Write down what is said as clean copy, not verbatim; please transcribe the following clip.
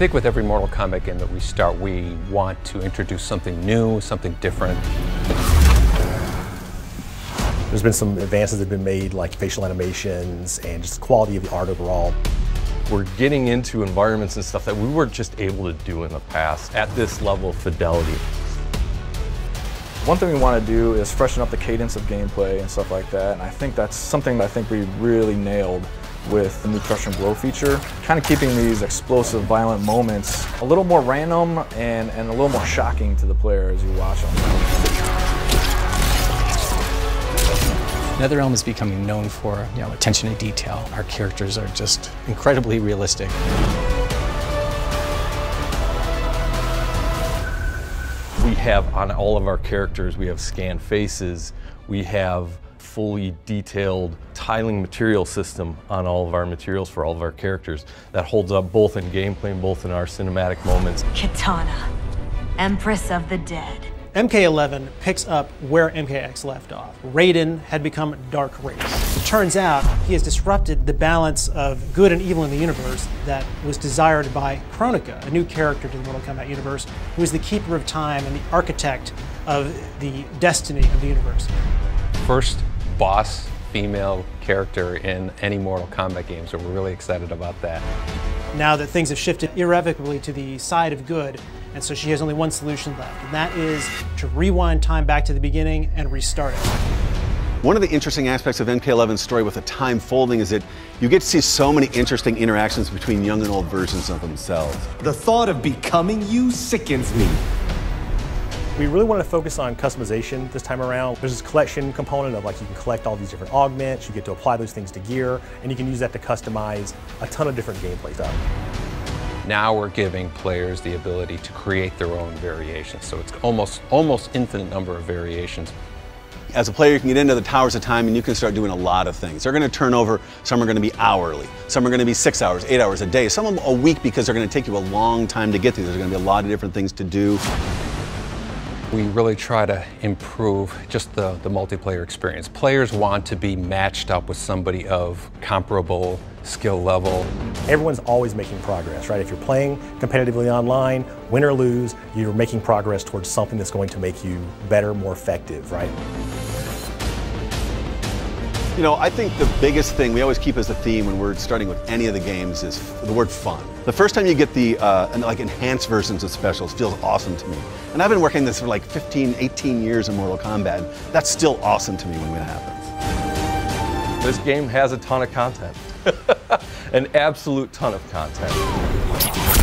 think with every Mortal Kombat game that we start, we want to introduce something new, something different. There's been some advances that have been made, like facial animations and just the quality of the art overall. We're getting into environments and stuff that we weren't just able to do in the past at this level of fidelity. One thing we want to do is freshen up the cadence of gameplay and stuff like that, and I think that's something that I think we really nailed with the new Crushing Blow feature. Kind of keeping these explosive, violent moments a little more random and a little more shocking to the player as you watch them. Netherrealm is becoming known for, you know, attention to detail. Our characters are just incredibly realistic. We have on all of our characters, we have scanned faces, we have fully detailed tiling material system on all of our materials for all of our characters that holds up both in gameplay and both in our cinematic moments. Kitana, Empress of the Dead. MK11 picks up where MKX left off. Raiden had become Dark Raiden. It turns out he has disrupted the balance of good and evil in the universe that was desired by Kronika, a new character to the Mortal Kombat universe, who is the Keeper of Time and the architect of the destiny of the universe. First boss female character in any Mortal Kombat game, so we're really excited about that. Now that things have shifted irrevocably to the side of good, and so she has only one solution left, and that is to rewind time back to the beginning and restart it. One of the interesting aspects of MK11's story with the time folding is that you get to see so many interesting interactions between young and old versions of themselves. The thought of becoming you sickens me. We really want to focus on customization this time around. There's this collection component of, like, you can collect all these different augments, you get to apply those things to gear, and you can use that to customize a ton of different gameplay stuff. Now we're giving players the ability to create their own variations, so it's almost infinite number of variations. As a player, you can get into the Towers of Time and you can start doing a lot of things. They're going to turn over, some are going to be hourly, some are going to be 6 hours, 8 hours a day, some of them a week because they're going to take you a long time to get through. There's going to be a lot of different things to do. We really try to improve just the multiplayer experience. Players want to be matched up with somebody of comparable skill level. Everyone's always making progress, right? If you're playing competitively online, win or lose, you're making progress towards something that's going to make you better, more effective, right? You know, I think the biggest thing we always keep as a theme when we're starting with any of the games is the word fun. The first time you get the enhanced versions of specials feels awesome to me. And I've been working this for like 15, 18 years in Mortal Kombat. That's still awesome to me when it happens. This game has a ton of content. An absolute ton of content.